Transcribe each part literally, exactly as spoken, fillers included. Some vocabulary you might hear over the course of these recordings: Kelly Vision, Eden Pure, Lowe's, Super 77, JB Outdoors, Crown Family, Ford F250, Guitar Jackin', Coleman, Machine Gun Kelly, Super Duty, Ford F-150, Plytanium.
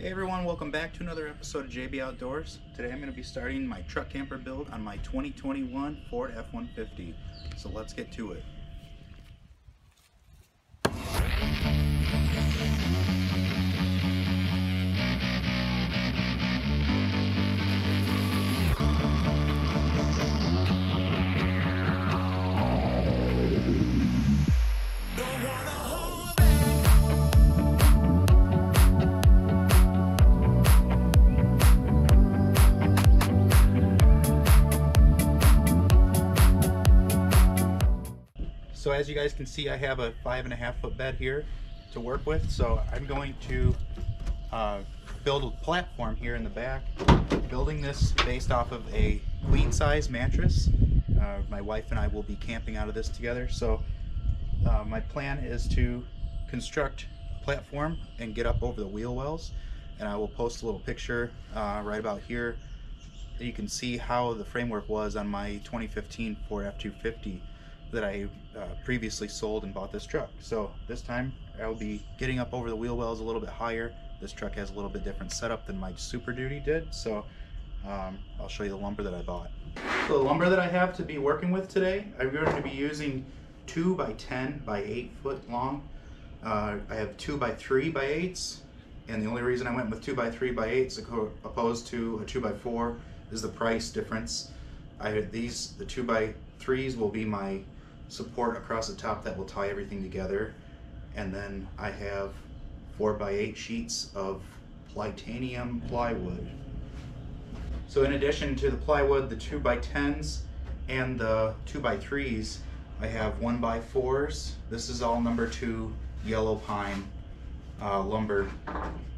Hey everyone, welcome back to another episode of J B Outdoors. Today I'm going to be starting my truck camper build on my twenty twenty-one Ford F one fifty. So let's get to it. So as you guys can see, I have a five and a half foot bed here to work with. So I'm going to uh, build a platform here in the back. Building this based off of a queen size mattress. Uh, my wife and I will be camping out of this together. So uh, my plan is to construct a platform and get up over the wheel wells. And I will post a little picture uh, right about here that you can see how the framework was on my twenty fifteen Ford F two fifty. That I uh, previously sold and bought this truck. So this time I'll be getting up over the wheel wells a little bit higher. This truck has a little bit different setup than my Super Duty did, so um, I'll show you the lumber that I bought. So the lumber that I have to be working with today, I'm going to be using two by ten by eight foot long. Uh, I have two by three by eights, and the only reason I went with two by three by eights opposed to a two by four is the price difference. I had these, the two by threes will be my support across the top that will tie everything together, and then I have four by eight sheets of Plytanium plywood. So in addition to the plywood, the two by tens and the two by threes, I have one by fours. This is all number two yellow pine uh, lumber,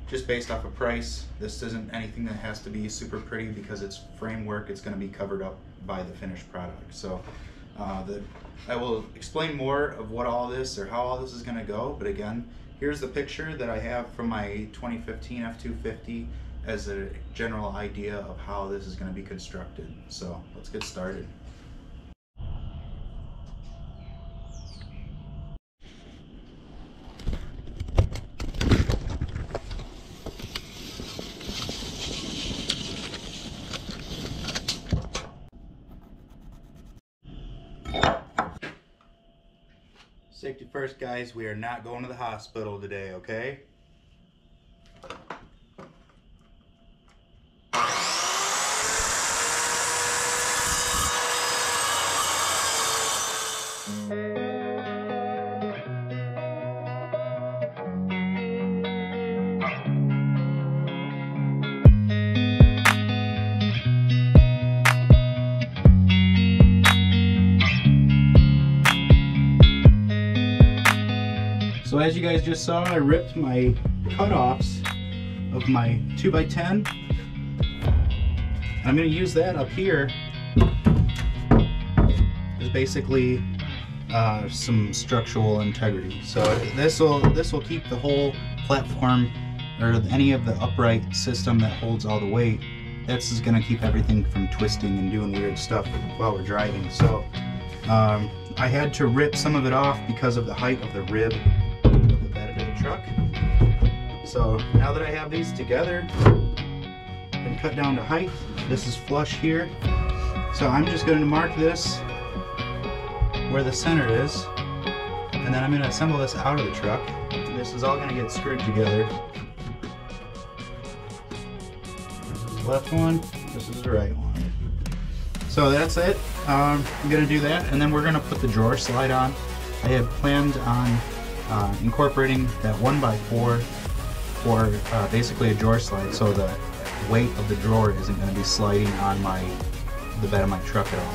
just based off of price. This isn't anything that has to be super pretty because it's framework. It's going to be covered up by the finished product. So uh, the, I will explain more of what all this or how all this is going to go, but again, here's the picture that I have from my twenty fifteen F two fifty as a general idea of how this is going to be constructed. So let's get started. Safety first, guys. We are not going to the hospital today, okay? So as you guys just saw, I ripped my cutoffs of my two by ten. I'm going to use that up here as basically uh, some structural integrity. So this will this will keep the whole platform or any of the upright system that holds all the weight. This is going to keep everything from twisting and doing weird stuff while we're driving. So um, I had to rip some of it off because of the height of the rib. Truck. So now that I have these together and cut down to height, this is flush here. So I'm just going to mark this where the center is, and then I'm going to assemble this out of the truck. This is all going to get screwed together. This is the left one, this is the right one. So that's it. Um, I'm going to do that, and then we're going to put the drawer slide on. I had planned on Uh, incorporating that one by four for uh, basically a drawer slide, so the weight of the drawer isn't going to be sliding on my the bed of my truck at all.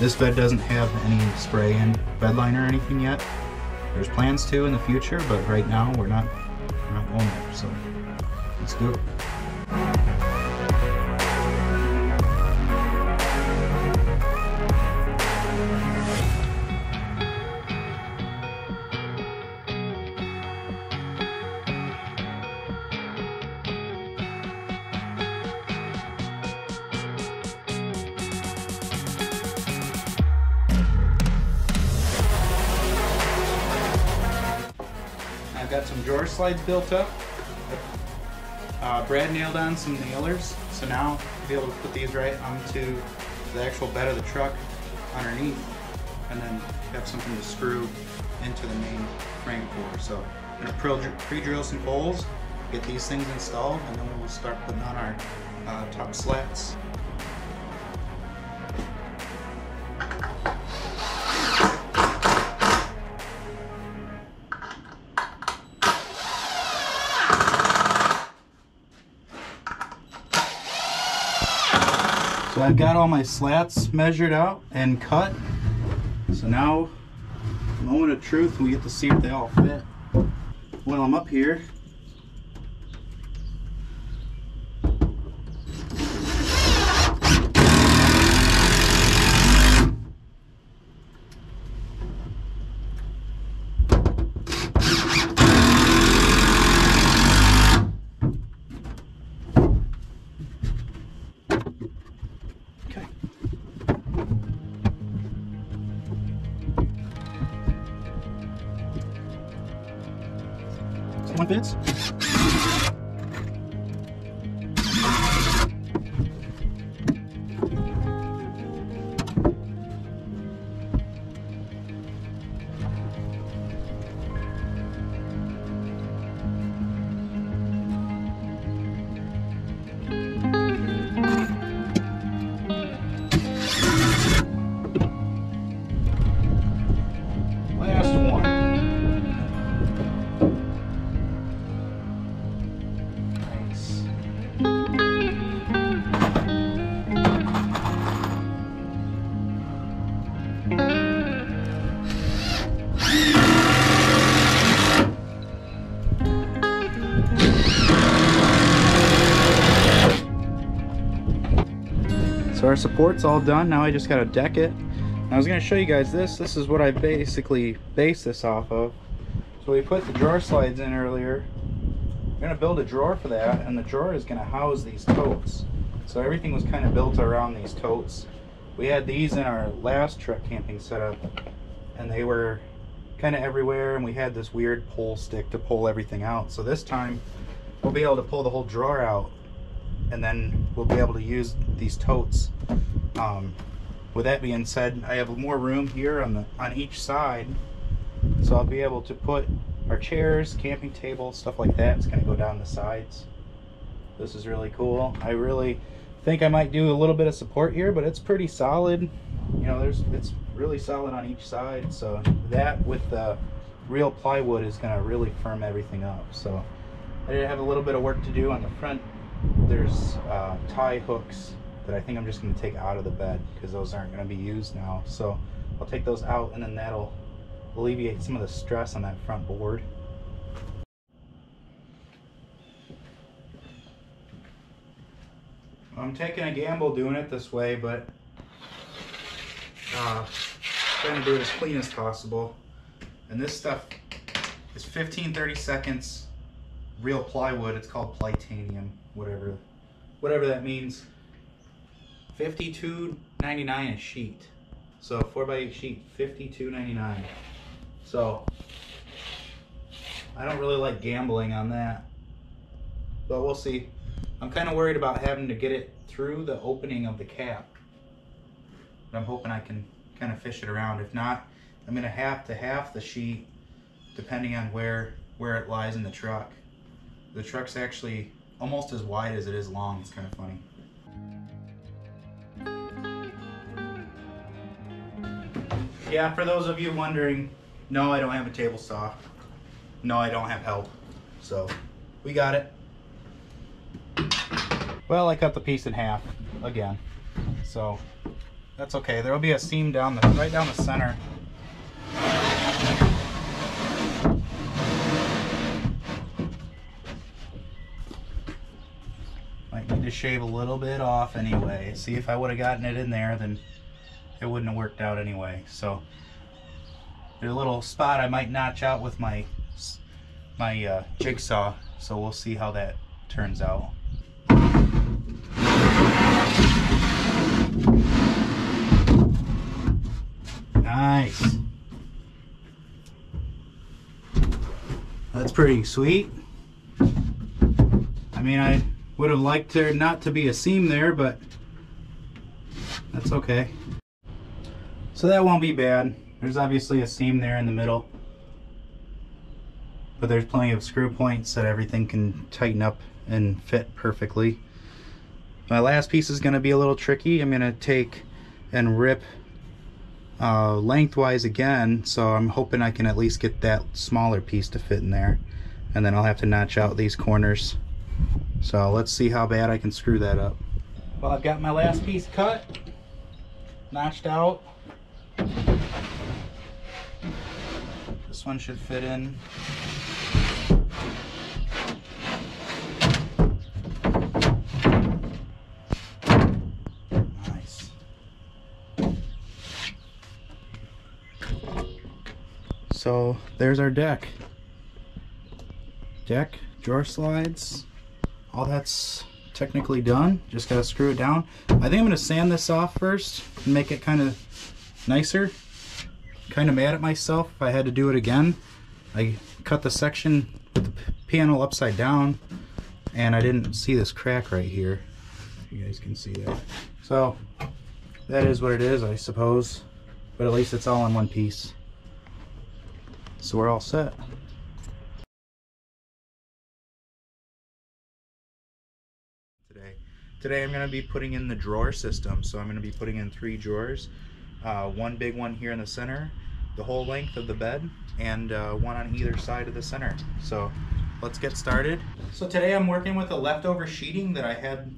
This bed doesn't have any spray and bed liner or anything yet. There's plans to in the future, but right now we're not, we're not going there, so let's do it. Got some drawer slides built up. Uh, Brad nailed on some nailers, so now I'll be able to put these right onto the actual bed of the truck underneath, and then have something to screw into the main frame for. So I'm going to pre-drill some holes, get these things installed, and then we'll start putting on our uh, top slats. So I've got all my slats measured out and cut. So now, moment of truth, we get to see if they all fit. While I'm up here, one fits. So our support's all done. Now I just gotta deck it. I was gonna show you guys this. This is what I basically base this off of. So we put the drawer slides in earlier. We're gonna build a drawer for that, and the drawer is gonna house these totes. So everything was kind of built around these totes. We had these in our last truck camping setup, and they were kind of everywhere, and we had this weird pull stick to pull everything out. So this time we'll be able to pull the whole drawer out, and then we'll be able to use these totes. Um, with that being said, I have more room here on the on each side, so I'll be able to put our chairs, camping tables, stuff like that. It's going to go down the sides. This is really cool. I really think I might do a little bit of support here, but it's pretty solid. You know, there's it's really solid on each side. So that with the real plywood is going to really firm everything up. So I did have a little bit of work to do on the front. There's uh, tie hooks that I think I'm just going to take out of the bed because those aren't going to be used now. So I'll take those out, and then that'll alleviate some of the stress on that front board. I'm taking a gamble doing it this way, but uh, trying to do it as clean as possible. And this stuff is fifteen thirty-seconds real plywood. It's called Plytanium, whatever whatever that means. Fifty-two ninety-nine a sheet, so four by eight sheet, fifty-two ninety-nine. So I don't really like gambling on that, but we'll see. I'm kind of worried about having to get it through the opening of the cap, but I'm hoping I can kind of fish it around. If not, I'm gonna have to half the sheet depending on where where it lies in the truck. The truck's actually almost as wide as it is long. It's kind of funny. Yeah, for those of you wondering, no, I don't have a table saw. No, I don't have help. So we got it. Well, I cut the piece in half again, so that's okay. There'll be a seam down the right down the center. To shave a little bit off anyway. See, if I would have gotten it in there, then it wouldn't have worked out anyway. So there's a little spot I might notch out with my my uh, jigsaw, so we'll see how that turns out. Nice. That's pretty sweet. I mean, I would have liked there not to be a seam there, but that's okay. So that won't be bad. There's obviously a seam there in the middle, but there's plenty of screw points that everything can tighten up and fit perfectly. My last piece is going to be a little tricky. I'm going to take and rip uh, lengthwise again, so I'm hoping I can at least get that smaller piece to fit in there, and then I'll have to notch out these corners. So let's see how bad I can screw that up. Well, I've got my last piece cut, notched out. This one should fit in. Nice. So there's our deck. Deck, drawer slides, all that's technically done. Just gotta screw it down. I think I'm gonna sand this off first and make it kind of nicer. Kind of mad at myself if I had to do it again. I cut the section with the panel upside down and I didn't see this crack right here. You guys can see that. So that is what it is, I suppose, but at least it's all in one piece. So we're all set. Today, today I'm going to be putting in the drawer system. So I'm going to be putting in three drawers. Uh, one big one here in the center, the whole length of the bed, and uh, one on either side of the center. So let's get started. So today I'm working with the leftover sheeting that I had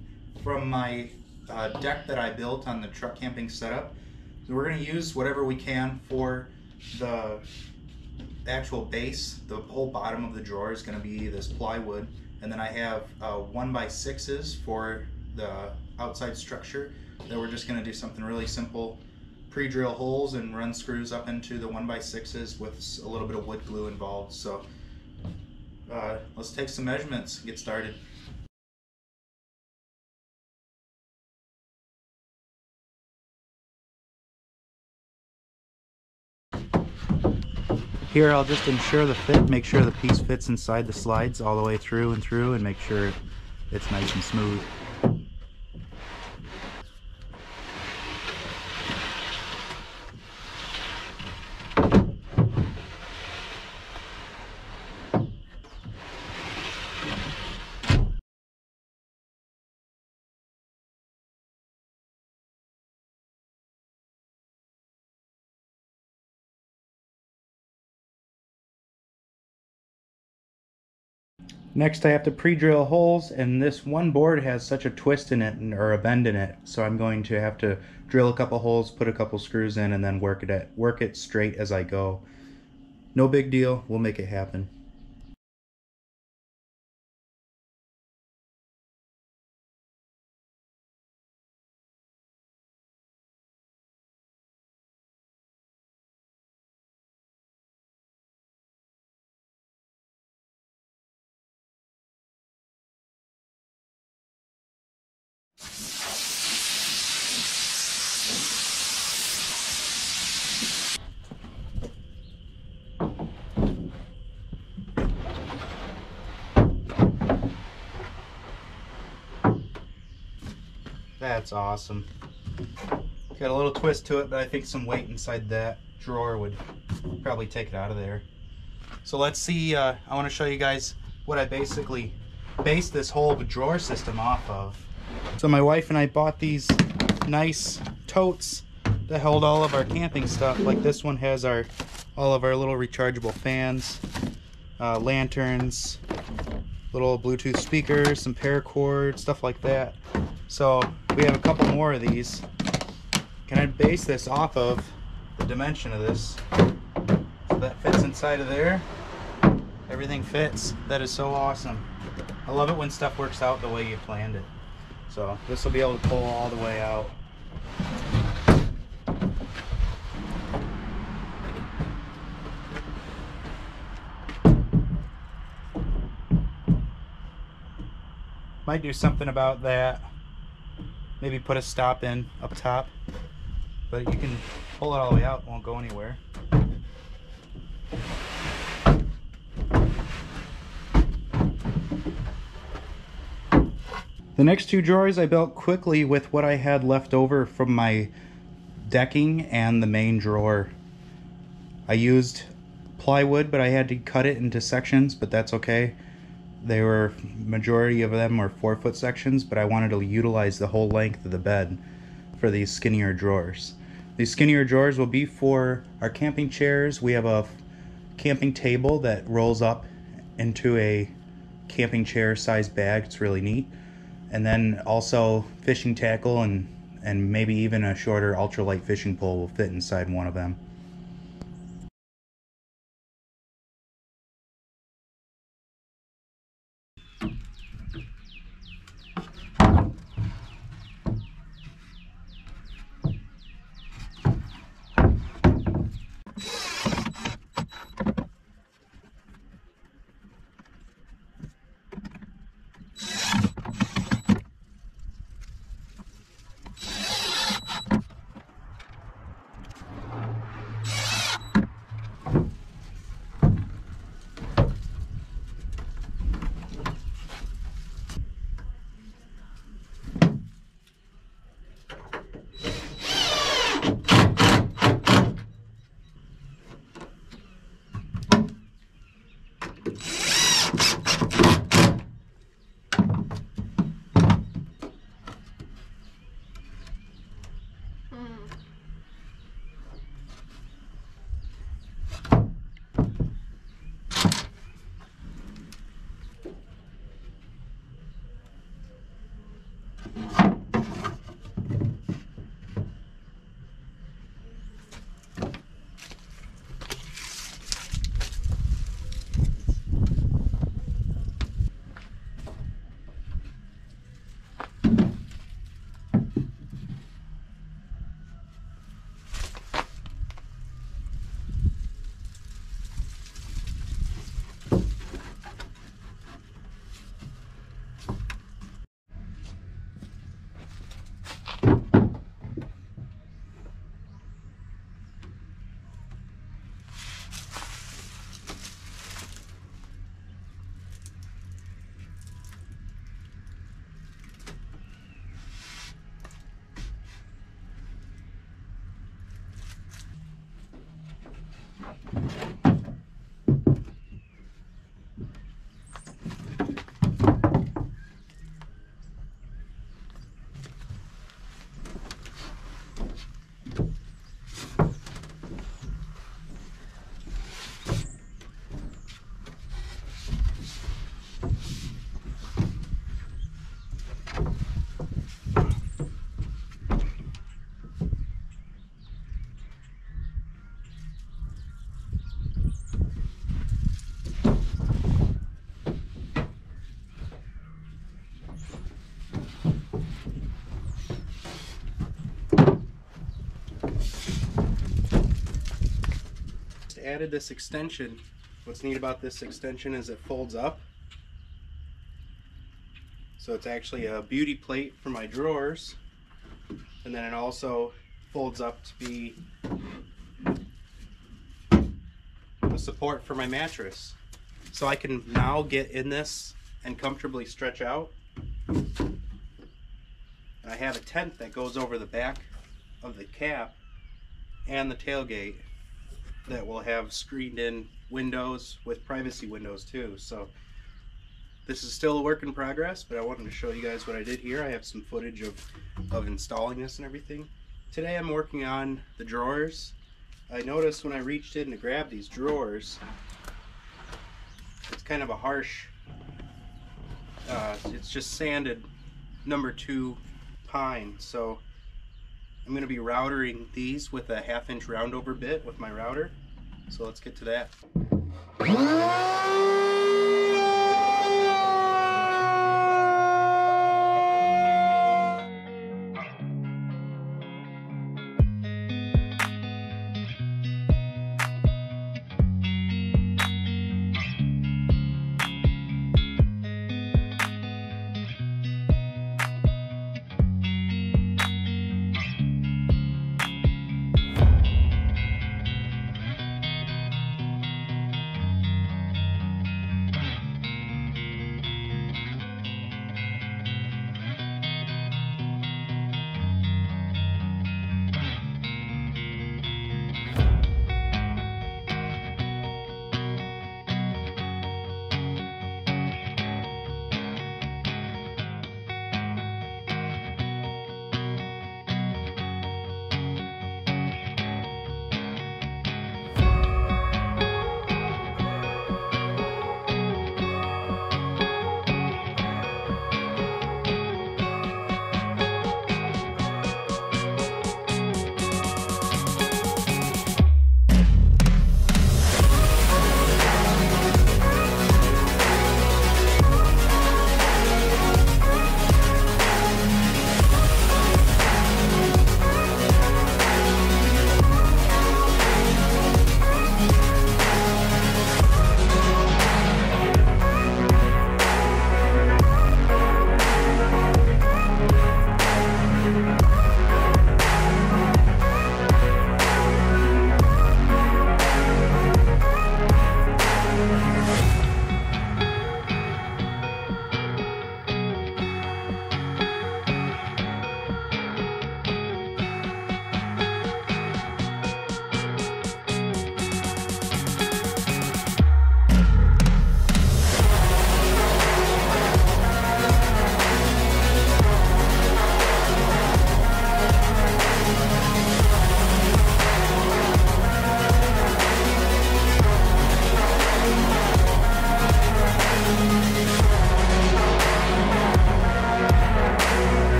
from my uh, deck that I built on the truck camping setup. So we're going to use whatever we can for the actual base. The whole bottom of the drawer is going to be this plywood, and then I have uh, one by sixes for the outside structure that we're just going to do something really simple. Pre-drill holes and run screws up into the one by sixes with a little bit of wood glue involved. So uh, let's take some measurements and get started. Here I'll just ensure the fit, make sure the piece fits inside the slides all the way through and through, and make sure it's nice and smooth. Next I have to pre-drill holes, and this one board has such a twist in it, or a bend in it, so I'm going to have to drill a couple holes, put a couple screws in, and then work it, at, work it straight as I go. No big deal, we'll make it happen. That's awesome. Got a little twist to it, but I think some weight inside that drawer would probably take it out of there. So let's see, uh, I want to show you guys what I basically based this whole drawer system off of. So my wife and I bought these nice totes that held all of our camping stuff. Like this one has our all of our little rechargeable fans, uh, lanterns, little Bluetooth speakers, some paracord, stuff like that. So we have a couple more of these. Can I base this off of the dimension of this? So that fits inside of there. Everything fits. That is so awesome. I love it when stuff works out the way you planned it. So this will be able to pull all the way out. Might do something about that. Maybe put a stop in up top, but you can pull it all the way out, it won't go anywhere. The next two drawers I built quickly with what I had left over from my decking and the main drawer. I used plywood, but I had to cut it into sections, but that's okay. They were, majority of them were four foot sections, but I wanted to utilize the whole length of the bed for these skinnier drawers. These skinnier drawers will be for our camping chairs. We have a camping table that rolls up into a camping chair size bag. It's really neat. And then also fishing tackle and, and maybe even a shorter ultralight fishing pole will fit inside one of them. Added this extension. What's neat about this extension is it folds up, so it's actually a beauty plate for my drawers, and then it also folds up to be the support for my mattress, so I can now get in this and comfortably stretch out. And I have a tent that goes over the back of the cap and the tailgate that will have screened in windows with privacy windows too. So this is still a work in progress, but I wanted to show you guys what I did here. I have some footage of, of installing this and everything. Today I'm working on the drawers. I noticed when I reached in to grab these drawers, it's kind of a harsh, uh, it's just sanded number two pine. So I'm going to be routering these with a half inch roundover bit with my router. So let's get to that.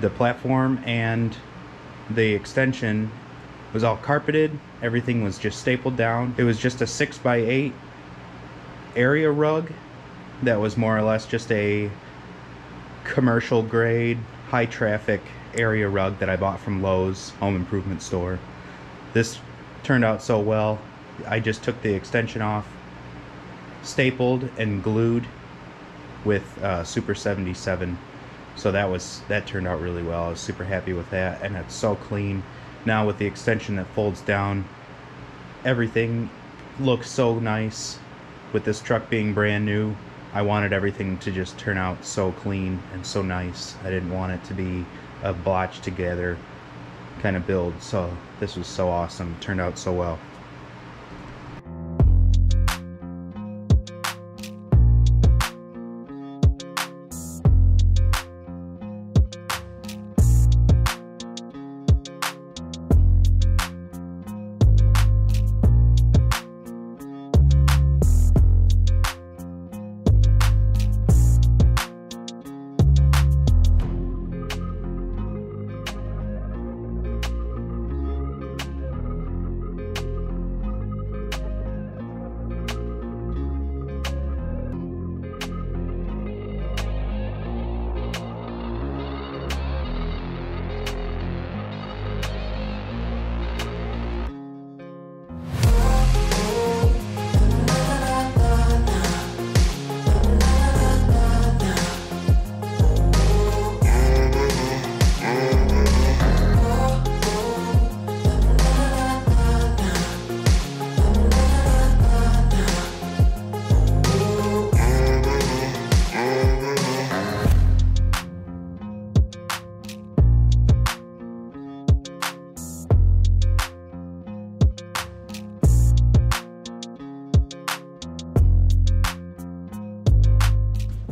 the platform and the extension was all carpeted. Everything was just stapled down. It was just a six by eight area rug that was more or less just a commercial grade, high traffic area rug that I bought from Lowe's home improvement store. This turned out so well. I just took the extension off, stapled and glued with uh, Super seventy-seven. So that was that turned out really well. I was super happy with that, and it's so clean. Now with the extension that folds down, everything looks so nice. With this truck being brand new, I wanted everything to just turn out so clean and so nice. I didn't want it to be a blotched together kind of build, so this was so awesome. It turned out so well.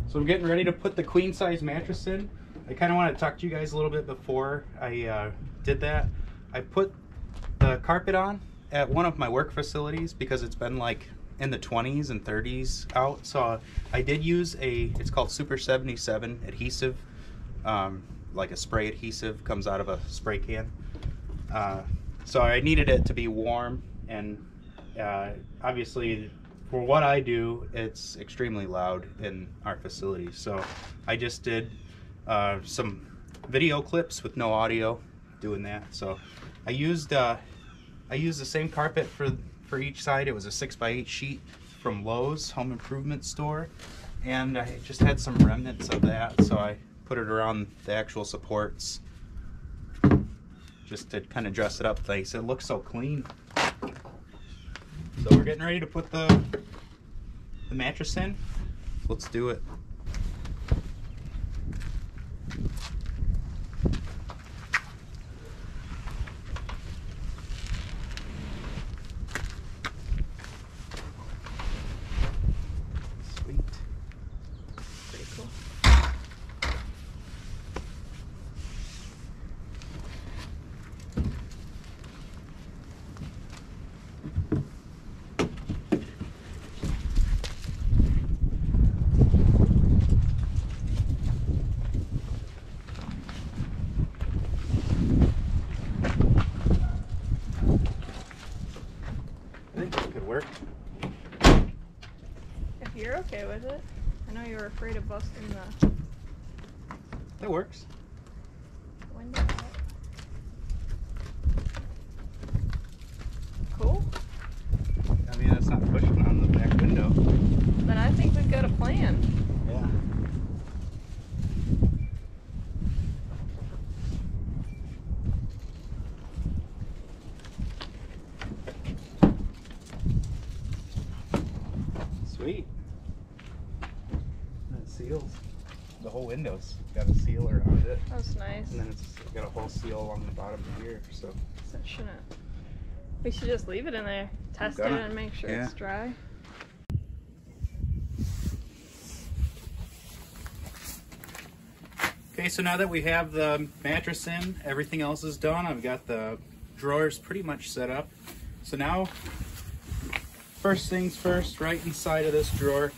So I'm getting ready to put the queen size mattress in. I kind of want to talk to you guys a little bit before I uh, did that. I put the carpet on at one of my work facilities because it's been like in the twenties and thirties out. So I did use a, it's called Super seventy-seven adhesive, um, like a spray adhesive, comes out of a spray can. Uh, so I needed it to be warm, and uh, obviously for what I do, it's extremely loud in our facility. So I just did uh, some video clips with no audio doing that. So I used uh, I used the same carpet for for each side. It was a six by eight sheet from Lowe's home improvement store, and I just had some remnants of that, so I put it around the actual supports just to kind of dress it up nice. It looks so clean. So we're getting ready to put the, the mattress in. Let's do it. Sweet. Pretty cool. You're okay with it? I know you were afraid of busting the... It works. Window out. Cool. I mean, that's not pushing on the back window. Then I think we've got a plan. Yeah. Seals the whole windows. Got a seal around it. That's nice. And then it's got a whole seal along the bottom here. So that shouldn't. We should just leave it in there. Test it and make sure it's dry. Okay, so now that we have the mattress in, everything else is done. I've got the drawers pretty much set up. So now, first things first, right inside of this drawer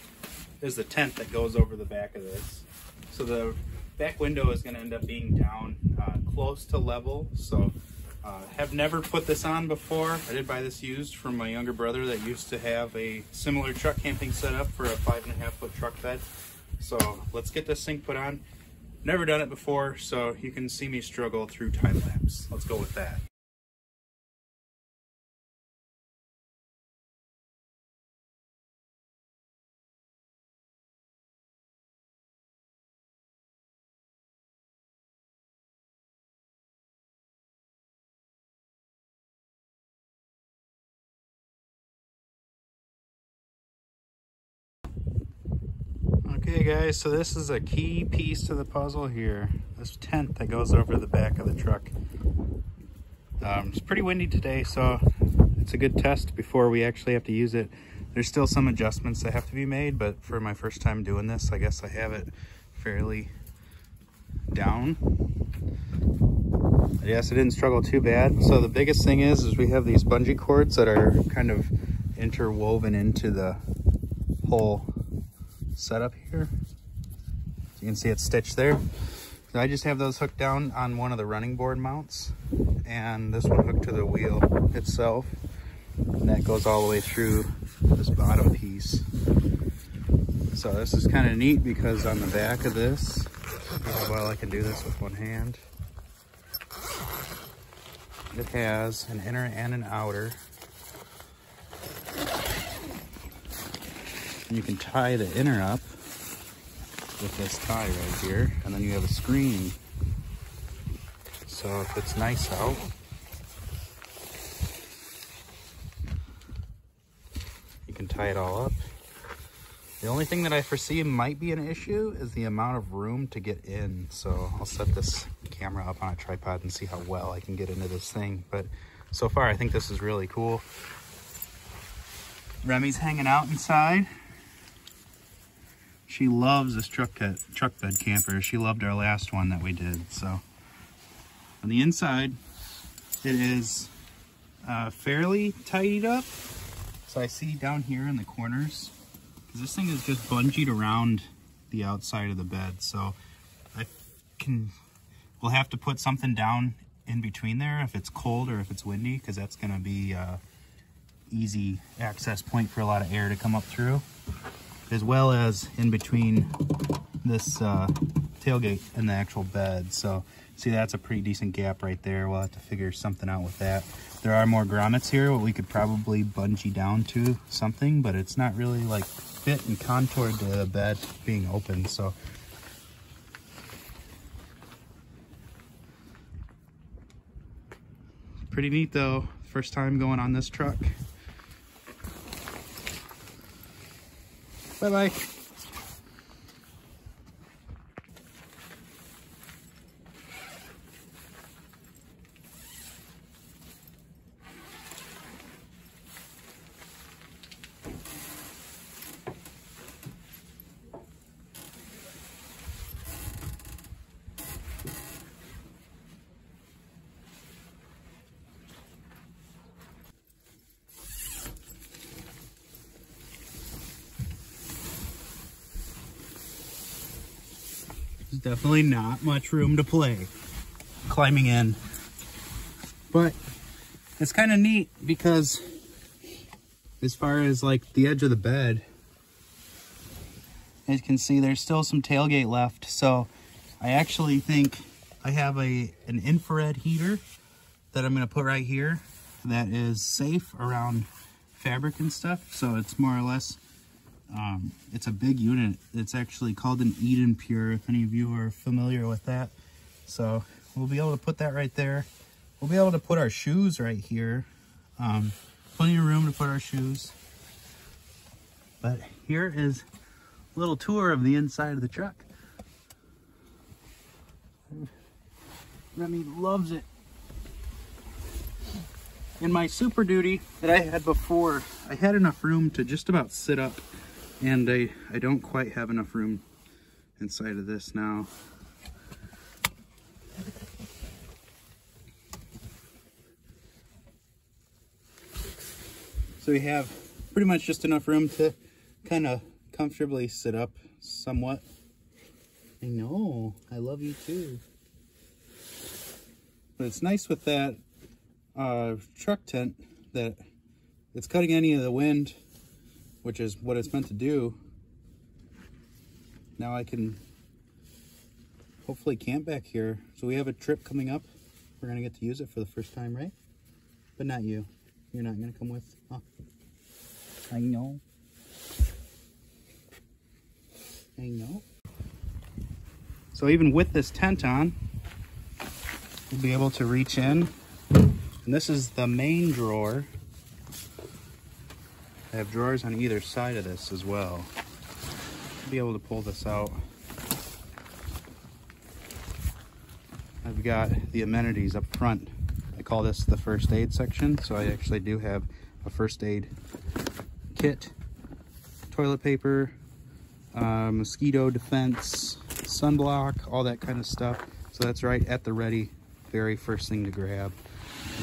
is the tent that goes over the back of this. So the that window is going to end up being down uh, close to level. So uh, have never put this on before. I did buy this used from my younger brother that used to have a similar truck camping setup for a five and a half foot truck bed. So let's get this thing put on. Never done it before, so you can see me struggle through time lapse. Let's go with that. Okay guys, so this is a key piece to the puzzle here. This tent that goes over the back of the truck. Um, it's pretty windy today, so it's a good test before we actually have to use it. There's still some adjustments that have to be made, but for my first time doing this, I guess I have it fairly down. Yes, I didn't struggle too bad. So the biggest thing is, is we have these bungee cords that are kind of interwoven into the whole setup here. You can see it's stitched there. So I just have those hooked down on one of the running board mounts, and this one hooked to the wheel itself, and that goes all the way through this bottom piece. So this is kind of neat because on the back of this, well, I can do this with one hand, it has an inner and an outer. And you can tie the inner up with this tie right here, and then you have a screen. So if it's nice out, you can tie it all up. The only thing that I foresee might be an issue is the amount of room to get in. So I'll set this camera up on a tripod and see how well I can get into this thing. But so far, I think this is really cool. Remy's hanging out inside. She loves this truck bed, truck bed camper. She loved our last one that we did. So on the inside, it is uh, fairly tidied up. So I see down here in the corners, because this thing is just bungeed around the outside of the bed. So I can, we'll have to put something down in between there if it's cold or if it's windy, because that's going to be uh, easy access point for a lot of air to come up through, as well as in between this uh, tailgate and the actual bed. So see, that's a pretty decent gap right there. We'll have to figure something out with that. There are more grommets here, what we could probably bungee down to something, but it's not really like fit and contoured to the bed being open. So pretty neat though, first time going on this truck. Bye-bye. Definitely not much room to play climbing in, but it's kind of neat because as far as like the edge of the bed, as you can see, there's still some tailgate left. So I actually think I have a an infrared heater that I'm going to put right here that is safe around fabric and stuff. So it's more or less Um, it's a big unit. It's actually called an Eden Pure, if any of you are familiar with that. So we'll be able to put that right there. We'll be able to put our shoes right here. Um, plenty of room to put our shoes. But here is a little tour of the inside of the truck. Remy loves it. In my Super Duty that I had before, I had enough room to just about sit up. And I, I don't quite have enough room inside of this now. So we have pretty much just enough room to kind of comfortably sit up somewhat. I know. I love you too. But it's nice with that uh, truck tent that it's cutting any of the wind, which is what it's meant to do. Now I can hopefully camp back here. So we have a trip coming up. We're gonna get to use it for the first time, right? But not you. You're not gonna come with. Huh? I know. I know. So even with this tent on, we'll be able to reach in. And this is the main drawer. I have drawers on either side of this as well. I'll be able to pull this out. I've got the amenities up front. I call this the first aid section. So I actually do have a first aid kit, toilet paper, uh, mosquito defense, sunblock, all that kind of stuff. So that's right at the ready, very first thing to grab.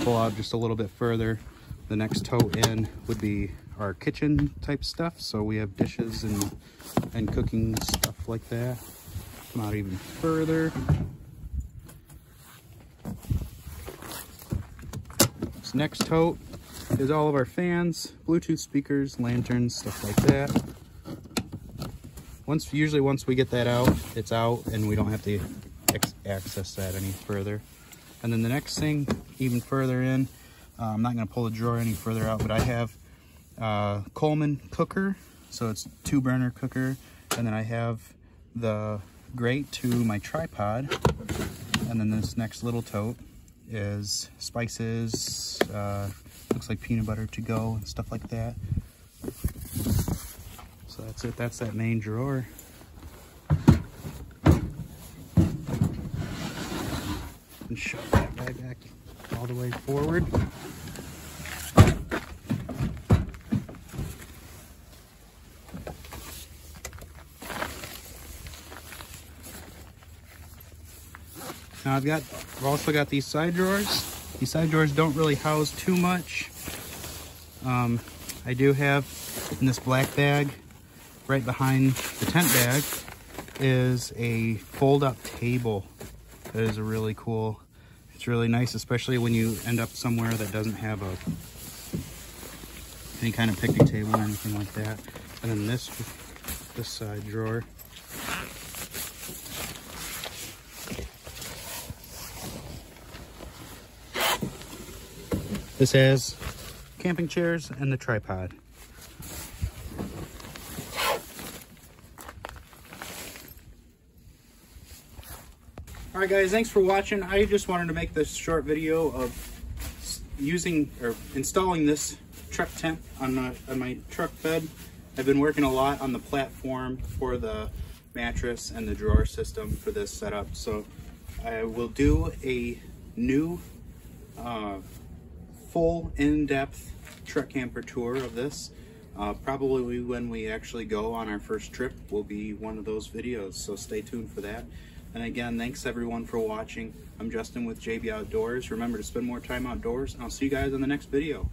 Pull out just a little bit further. The next toe in would be our kitchen type stuff. So we have dishes and, and cooking stuff like that. Come out even further. This next tote is all of our fans, Bluetooth speakers, lanterns, stuff like that. Once, usually once we get that out, it's out and we don't have to access that any further. And then the next thing, even further in, uh, I'm not gonna pull the drawer any further out, but I have uh Coleman cooker, so it's two burner cooker, and then I have the grate to my tripod, and then this next little tote is spices, uh looks like peanut butter to go and stuff like that. So that's it. That's that main drawer. And shove that guy back all the way forward. Now I've got, I've also got these side drawers. These side drawers don't really house too much. Um, I do have in this black bag, right behind the tent bag, is a fold-up table. That is a really cool, it's really nice, especially when you end up somewhere that doesn't have a any kind of picnic table or anything like that. And then this, this side drawer. This has camping chairs and the tripod. All right, guys, thanks for watching. I just wanted to make this short video of using or installing this truck tent on my, on my truck bed. I've been working a lot on the platform for the mattress and the drawer system for this setup. So I will do a new uh, full in-depth truck camper tour of this. Uh, probably when we actually go on our first trip will be one of those videos, so stay tuned for that. And again, thanks everyone for watching. I'm Justin with J B Outdoors. Remember to spend more time outdoors, and I'll see you guys on the next video.